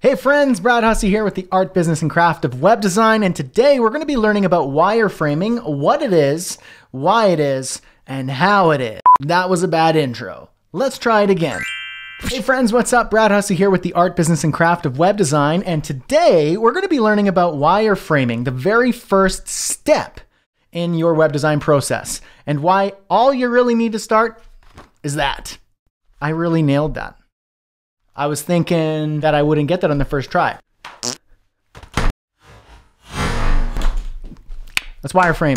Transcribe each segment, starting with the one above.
Hey friends, Brad Hussey here with the art, business, and craft of web design. And today we're going to be learning about wireframing, what it is, why it is, and how it is. That was a bad intro. Let's try it again. Hey friends, what's up? Brad Hussey here with the art, business, and craft of web design. And today we're going to be learning about wireframing, the very first step in your web design process, and why all you really need to start is that. I really nailed that. I was thinking that I wouldn't get that on the first try. That's wireframe.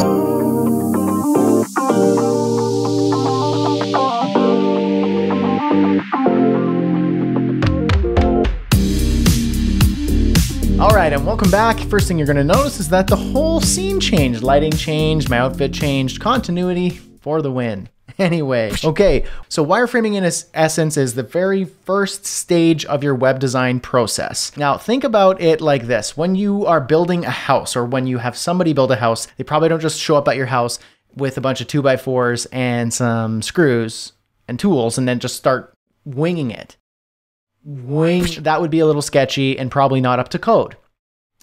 All right, and welcome back. First thing you're gonna notice is that the whole scene changed. Lighting changed, my outfit changed, continuity for the win. Anyway, okay, so wireframing in its essence is the very first stage of your web design process. Now think about it like this. When you are building a house or when you have somebody build a house, they probably don't just show up at your house with a bunch of 2x4s and some screws and tools and then just start winging it. That would be a little sketchy and probably not up to code.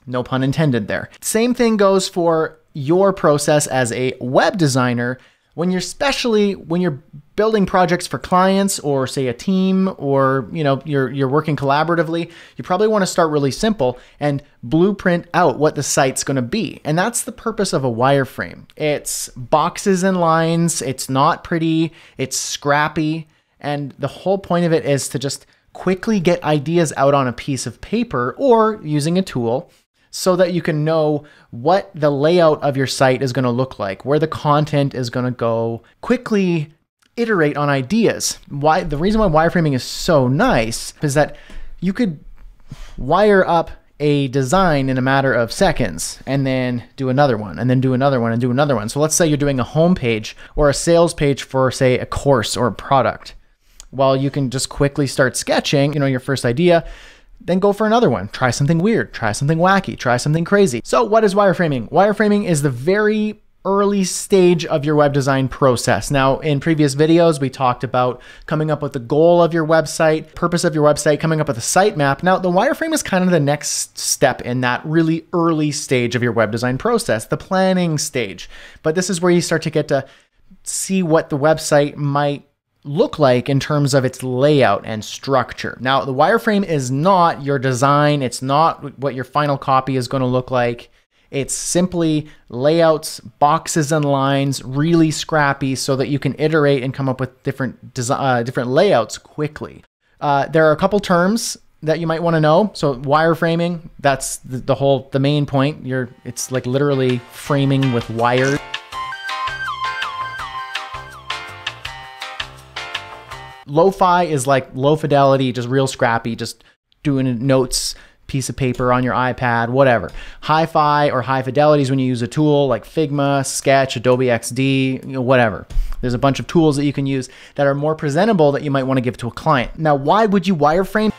No pun intended there. Same thing goes for your process as a web designer. Especially when you're building projects for clients or say a team, or you're working collaboratively, you probably want to start really simple and blueprint out what the site's going to be. And that's the purpose of a wireframe. It's boxes and lines. It's not pretty. It's scrappy. And the whole point of it is to just quickly get ideas out on a piece of paper or using a tool, so that you can know what the layout of your site is going to look like, where the content is going to go, quickly iterate on ideas. The reason why wireframing is so nice is that you could wire up a design in a matter of seconds and then do another one and then do another one and do another one. So let's say you're doing a homepage or a sales page for, say, a course or a product. Well, you can just quickly start sketching, your first idea, then go for another one. Try something weird, try something wacky, try something crazy. So what is wireframing? Wireframing is the very early stage of your web design process. Now, in previous videos, we talked about coming up with the goal of your website, purpose of your website, coming up with a sitemap. Now, the wireframe is kind of the next step in that really early stage of your web design process, the planning stage. But this is where you start to get to see what the website might look like in terms of its layout and structure. Now, the wireframe is not your design. It's not what your final copy is going to look like. It's simply layouts, boxes and lines, really scrappy so that you can iterate and come up with different layouts quickly. There are a couple terms that you might want to know. So wireframing, that's the main point. It's like literally framing with wires. Lo-fi is like low fidelity, just real scrappy, just doing notes, piece of paper on your iPad, whatever. Hi-fi or high fidelity is when you use a tool like Figma, Sketch, Adobe XD, whatever. There's a bunch of tools that you can use that are more presentable that you might want to give to a client. Now, why would you wireframe?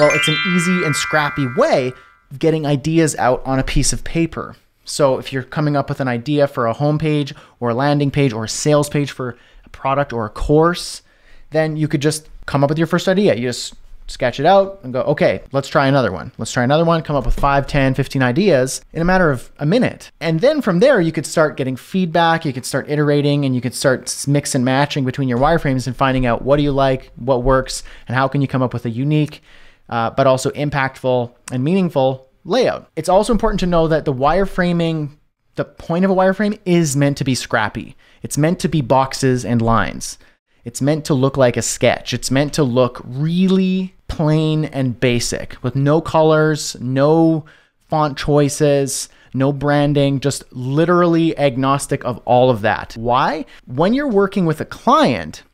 Well, it's an easy and scrappy way of getting ideas out on a piece of paper. So if you're coming up with an idea for a homepage or a landing page or a sales page for a product or a course, then you could just come up with your first idea. You just sketch it out and go, okay, let's try another one. Let's try another one, come up with 5, 10, 15 ideas in a matter of a minute. And then from there, you could start getting feedback, you could start iterating, and you could start mix and matching between your wireframes and finding out what do you like, what works, and how can you come up with a unique, but also impactful and meaningful layout. It's also important to know that the point of a wireframe is meant to be scrappy. It's meant to be boxes and lines. It's meant to look like a sketch. It's meant to look really plain and basic with no colors, no font choices, no branding, just literally agnostic of all of that. Why? When you're working with a client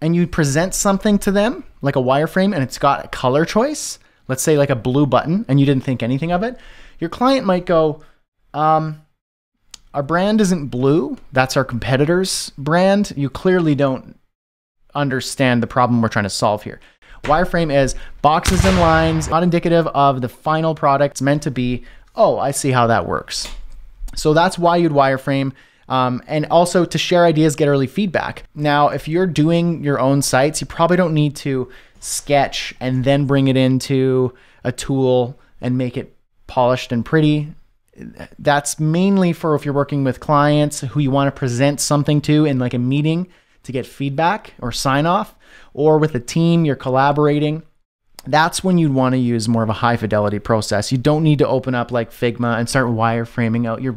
and you present something to them, like a wireframe, and it's got a color choice, let's say like a blue button, and you didn't think anything of it, your client might go, our brand isn't blue. That's our competitor's brand. You clearly don't understand the problem we're trying to solve here. Wireframe is boxes and lines, not indicative of the final product. It's meant to be, oh, I see how that works. So that's why you'd wireframe. And also to share ideas, get early feedback. Now, if you're doing your own sites, you probably don't need to Sketch and then bring it into a tool and make it polished and pretty. That's mainly for if you're working with clients who you want to present something to in like a meeting to get feedback or sign off, or with a team you're collaborating. That's when you'd want to use more of a high fidelity process. You don't need to open up like Figma and start wireframing out your,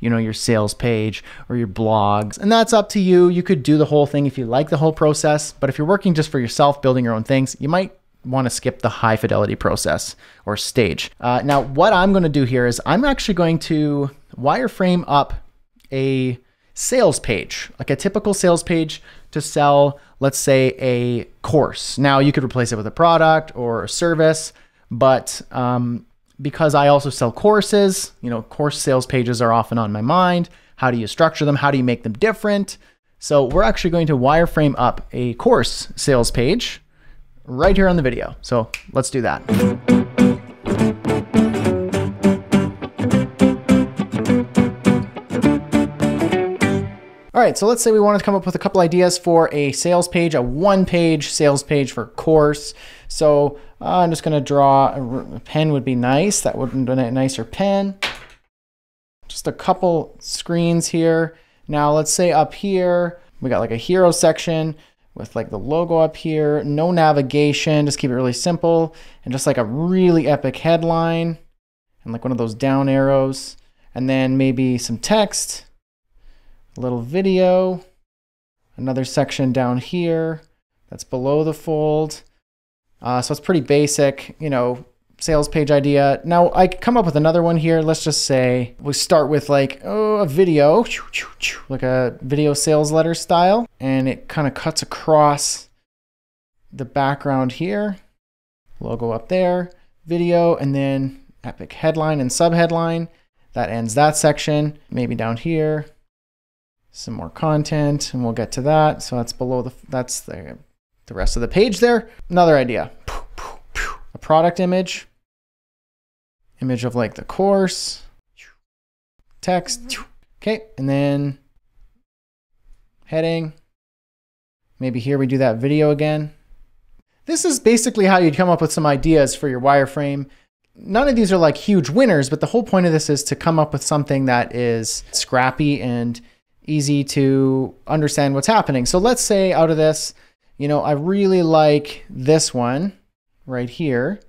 you know, your sales page or your blogs. And that's up to you. You could do the whole thing if you like the whole process, but if you're working just for yourself, building your own things, you might want to skip the high fidelity process or stage. Now what I'm going to do here is I'm actually going to wireframe up a sales page, like a typical sales page to sell, let's say, a course. Now you could replace it with a product or a service, but because I also sell courses, you know, course sales pages are often on my mind. How do you structure them? How do you make them different? So we're actually going to wireframe up a course sales page right here on the video. So let's do that. All right, so let's say we want to come up with a couple ideas for a sales page, a one-page sales page for course. So I'm just gonna draw, a pen would be nice. That would be a nicer pen. Just a couple screens here. Now let's say up here, we got like a hero section with like the logo up here, no navigation, just keep it really simple, and just like a really epic headline, and like one of those down arrows, and then maybe some text, a little video, another section down here that's below the fold. So it's pretty basic, you know, sales page idea. Now I could come up with another one here. Let's just say we start with like, oh, a video, like a video sales letter style, and it kind of cuts across the background here, logo up there, video, and then epic headline and subheadline. That ends that section. Maybe down here, some more content, and we'll get to that. So that's below the, that's the rest of the page there. Another idea, a product image. Image of like the course, text, okay, and then heading. Maybe here we do that video again. This is basically how you'd come up with some ideas for your wireframe. None of these are like huge winners, but the whole point of this is to come up with something that is scrappy and easy to understand what's happening. So let's say out of this, you know, I really like this one right here.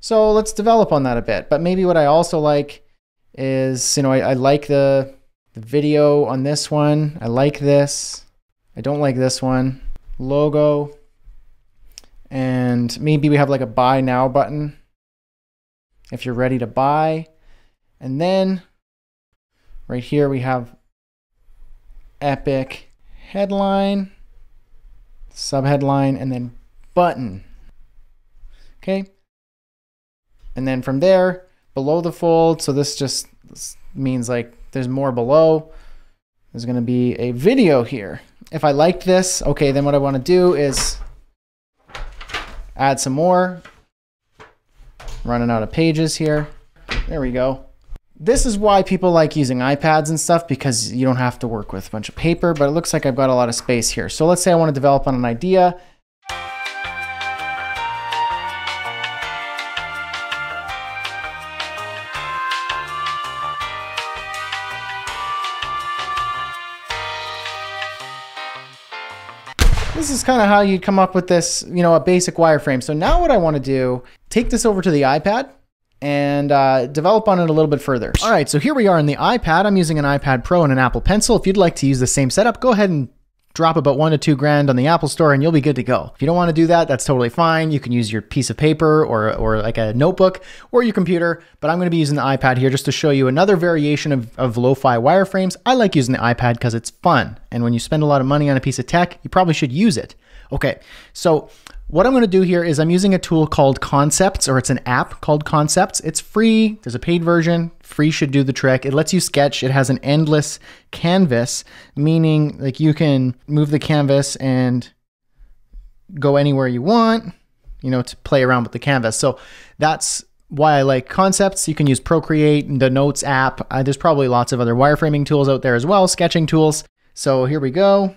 So let's develop on that a bit. But maybe what I also like is, you know, I like the video on this one. I like this. I don't like this one. Logo. And maybe we have like a buy now button if you're ready to buy. And then right here we have epic headline, subheadline, and then button. Okay, and then from there, below the fold, so this just means like there's more below. There's gonna be a video here. If I liked this, okay, then what I wanna do is add some more. Running out of pages here. There we go. This is why people like using iPads and stuff, because you don't have to work with a bunch of paper, but it looks like I've got a lot of space here. So let's say I wanna develop on an idea. This is kind of how you'd come up with this, you know, a basic wireframe. So now what I want to do, take this over to the iPad and develop on it a little bit further. All right, so here we are in the iPad. I'm using an iPad Pro and an Apple Pencil. If you'd like to use the same setup, go ahead and drop about $1,000 to $2,000 on the Apple Store and you'll be good to go. If you don't want to do that, that's totally fine. You can use your piece of paper or like a notebook or your computer, but I'm going to be using the iPad here just to show you another variation of lo-fi wireframes. I like using the iPad because it's fun. And when you spend a lot of money on a piece of tech, you probably should use it. Okay, so what I'm going to do here is I'm using a tool called Concepts, or it's an app called Concepts. It's free. There's a paid version. Free should do the trick. It lets you sketch. It has an endless canvas, meaning like you can move the canvas and go anywhere you want, you know, to play around with the canvas. So that's why I like Concepts. You can use Procreate and the Notes app. There's probably lots of other wireframing tools out there as well, sketching tools. So here we go.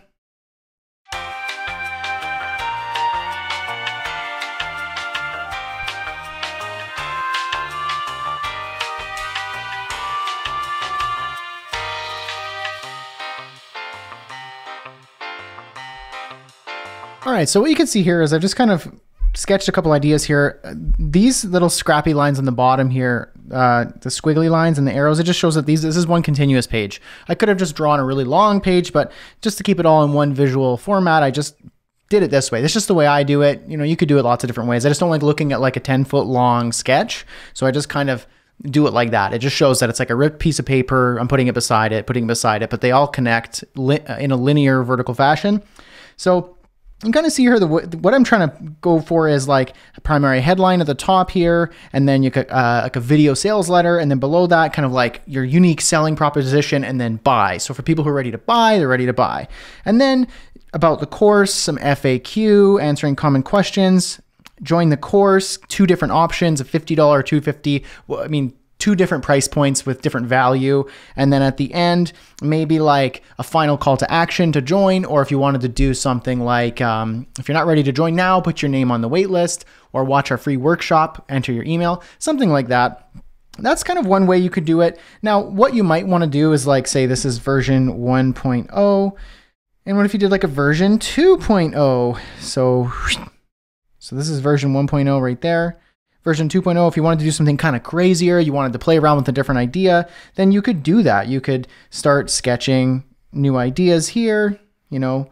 All right, so what you can see here is I've just kind of sketched a couple ideas here. These little scrappy lines on the bottom here, the squiggly lines and the arrows, it just shows that this is one continuous page. I could have just drawn a really long page, but just to keep it all in one visual format, I just did it this way. That's just the way I do it. You know, you could do it lots of different ways. I just don't like looking at like a 10-foot long sketch. So I just kind of do it like that. It just shows that it's like a ripped piece of paper. I'm putting it beside it, but they all connect in a linear vertical fashion. So you can kind of see here, what I'm trying to go for is like a primary headline at the top here, and then you could, like a video sales letter, and then below that kind of like your unique selling proposition, and then buy. So for people who are ready to buy, they're ready to buy. And then about the course, some FAQ, answering common questions, join the course, two different options, a $50, $250, well, I mean, two different price points with different value. And then at the end, maybe like a final call to action to join, or if you wanted to do something like, if you're not ready to join now, put your name on the wait list, or watch our free workshop, enter your email, something like that. That's kind of one way you could do it. Now, what you might want to do is like, say this is version 1.0. And what if you did like a version 2.0? So this is version 1.0 right there. Version 2.0, if you wanted to do something kind of crazier, you wanted to play around with a different idea, then you could do that. You could start sketching new ideas here, you know.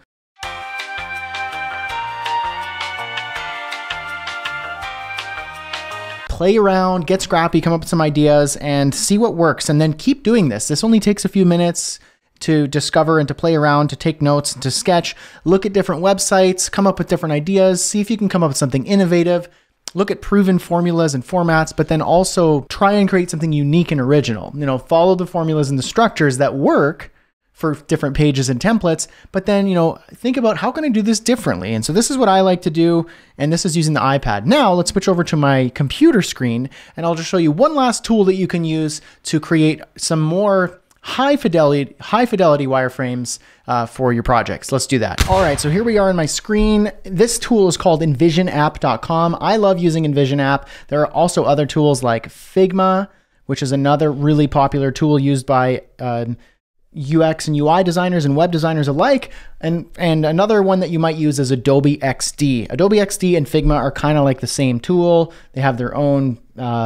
Play around, get scrappy, come up with some ideas and see what works, and then keep doing this. This only takes a few minutes to discover and to play around, to take notes, and to sketch, look at different websites, come up with different ideas, see if you can come up with something innovative. Look at proven formulas and formats, but then also try and create something unique and original. You know, follow the formulas and the structures that work for different pages and templates, but then, you know, think about how can I do this differently? And so this is what I like to do, and this is using the iPad. Now let's switch over to my computer screen, and I'll just show you one last tool that you can use to create some more high fidelity wireframes for your projects. Let's do that. All right, so here we are in my screen. This tool is called InvisionApp.com. I love using InvisionApp. There are also other tools like Figma, which is another really popular tool used by UX and UI designers and web designers alike. And another one that you might use is Adobe XD. Adobe XD and Figma are kind of like the same tool. They have their own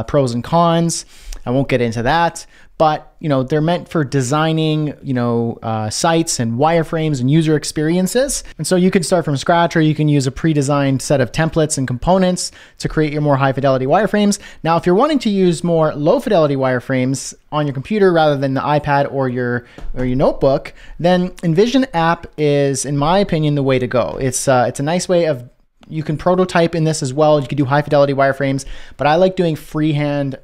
pros and cons. I won't get into that, but you know, they're meant for designing, you know, sites and wireframes and user experiences. And so you can start from scratch, or you can use a pre-designed set of templates and components to create your more high fidelity wireframes. Now, if you're wanting to use more low fidelity wireframes on your computer rather than the iPad or your notebook, then InvisionApp is, in my opinion, the way to go. It's a nice way of, you can prototype in this as well. You can do high fidelity wireframes, but I like doing freehand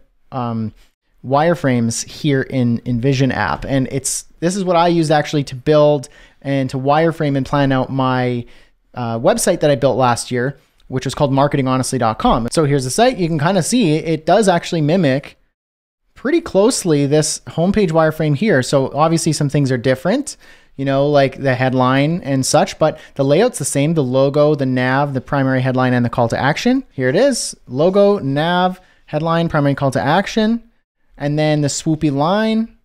wireframes here in InvisionApp, and this is what I used actually to build and to wireframe and plan out my website that I built last year, which was called marketinghonestly.com. So here's the site. You can kind of see it does actually mimic pretty closely this homepage wireframe here. So obviously some things are different, you know, like the headline and such, but the layout's the same, the logo, the nav, the primary headline, and the call to action. Here it is, logo, nav, headline, primary call to action, and then the swoopy line.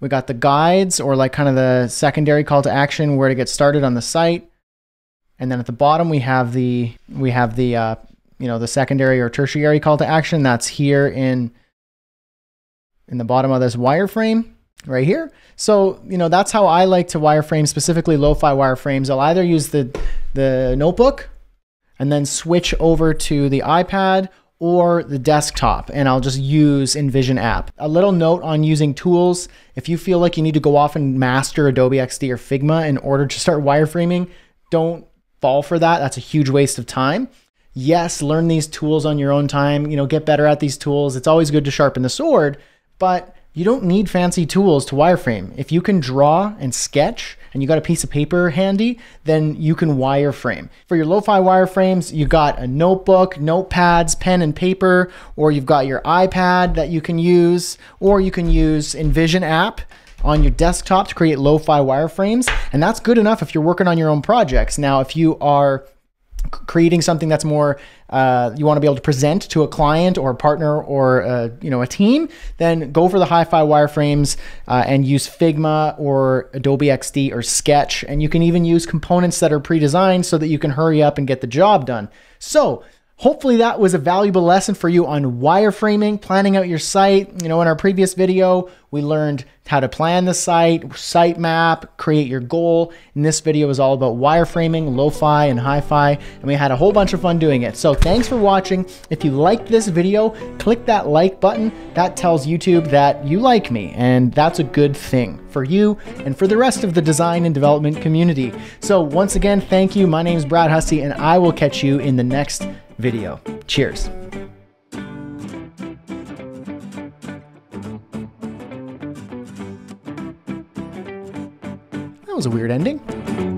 We got the guides, or like kind of the secondary call to action, where to get started on the site. And then at the bottom we have the you know, the secondary or tertiary call to action. That's here in the bottom of this wireframe right here. So, you know, that's how I like to wireframe, specifically lo-fi wireframes. I'll either use the notebook and then switch over to the iPad or the desktop, and I'll just use InvisionApp. A little note on using tools: if you feel like you need to go off and master Adobe XD or Figma in order to start wireframing, don't fall for that. That's a huge waste of time. Yes, learn these tools on your own time, you know, get better at these tools. It's always good to sharpen the sword, but you don't need fancy tools to wireframe. If you can draw and sketch and you got a piece of paper handy, then you can wireframe. For your lo-fi wireframes, you got a notebook, notepads, pen and paper, or you've got your iPad that you can use, or you can use InvisionApp on your desktop to create lo-fi wireframes. And that's good enough if you're working on your own projects. Now, if you are creating something that's more, you want to be able to present to a client or a partner or you know, a team, then go for the hi-fi wireframes and use Figma or Adobe XD or Sketch. And you can even use components that are pre-designed so that you can hurry up and get the job done. So hopefully that was a valuable lesson for you on wireframing, planning out your site. You know, in our previous video, we learned how to plan the site, sitemap, create your goal. And this video is all about wireframing, lo-fi and hi-fi, and we had a whole bunch of fun doing it. So thanks for watching. If you liked this video, click that like button. That tells YouTube that you like me, and that's a good thing for you and for the rest of the design and development community. So once again, thank you. My name is Brad Hussey, and I will catch you in the next video. Cheers. That was a weird ending.